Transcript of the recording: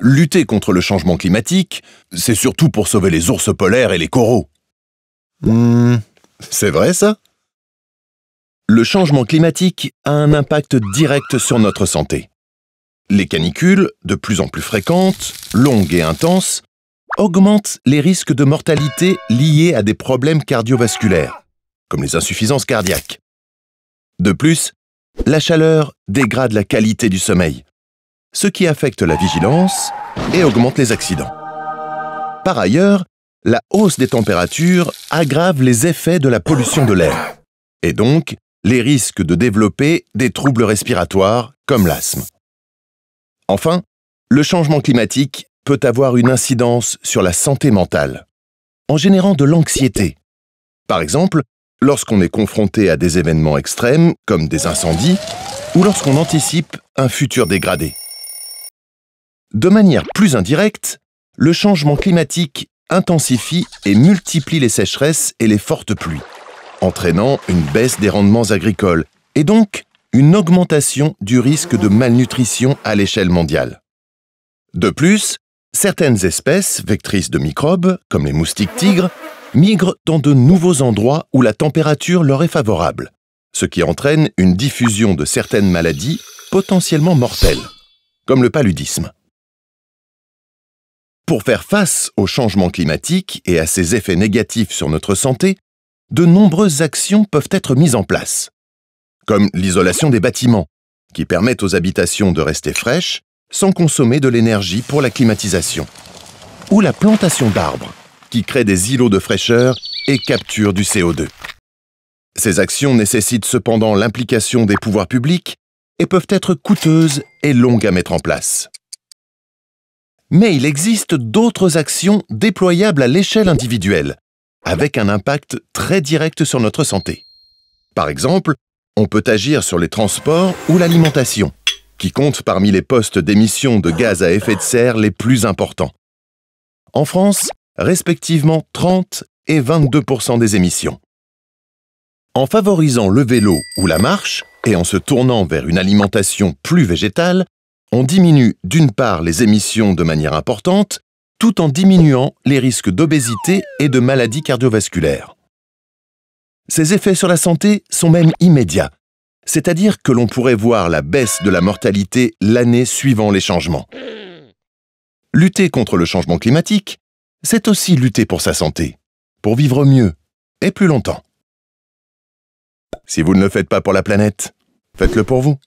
Lutter contre le changement climatique, c'est surtout pour sauver les ours polaires et les coraux. C'est vrai ça? Le changement climatique a un impact direct sur notre santé. Les canicules, de plus en plus fréquentes, longues et intenses, augmentent les risques de mortalité liés à des problèmes cardiovasculaires, comme les insuffisances cardiaques. De plus, la chaleur dégrade la qualité du sommeil, ce qui affecte la vigilance et augmente les accidents. Par ailleurs, la hausse des températures aggrave les effets de la pollution de l'air, et donc les risques de développer des troubles respiratoires comme l'asthme. Enfin, le changement climatique peut avoir une incidence sur la santé mentale, en générant de l'anxiété. Par exemple, lorsqu'on est confronté à des événements extrêmes, comme des incendies, ou lorsqu'on anticipe un futur dégradé. De manière plus indirecte, le changement climatique intensifie et multiplie les sécheresses et les fortes pluies, entraînant une baisse des rendements agricoles, et donc une augmentation du risque de malnutrition à l'échelle mondiale. De plus, certaines espèces vectrices de microbes, comme les moustiques tigres, migrent dans de nouveaux endroits où la température leur est favorable, ce qui entraîne une diffusion de certaines maladies potentiellement mortelles, comme le paludisme. Pour faire face au changement climatique et à ses effets négatifs sur notre santé, de nombreuses actions peuvent être mises en place, comme l'isolation des bâtiments, qui permettent aux habitations de rester fraîches sans consommer de l'énergie pour la climatisation, ou la plantation d'arbres, qui crée des îlots de fraîcheur et capture du CO2. Ces actions nécessitent cependant l'implication des pouvoirs publics et peuvent être coûteuses et longues à mettre en place. Mais il existe d'autres actions déployables à l'échelle individuelle, avec un impact très direct sur notre santé. Par exemple, on peut agir sur les transports ou l'alimentation, qui comptent parmi les postes d'émissions de gaz à effet de serre les plus importants. En France, respectivement 30 et 22% des émissions. En favorisant le vélo ou la marche et en se tournant vers une alimentation plus végétale, on diminue d'une part les émissions de manière importante, tout en diminuant les risques d'obésité et de maladies cardiovasculaires. Ces effets sur la santé sont même immédiats, c'est-à-dire que l'on pourrait voir la baisse de la mortalité l'année suivant les changements. Lutter contre le changement climatique, c'est aussi lutter pour sa santé, pour vivre mieux et plus longtemps. Si vous ne le faites pas pour la planète, faites-le pour vous.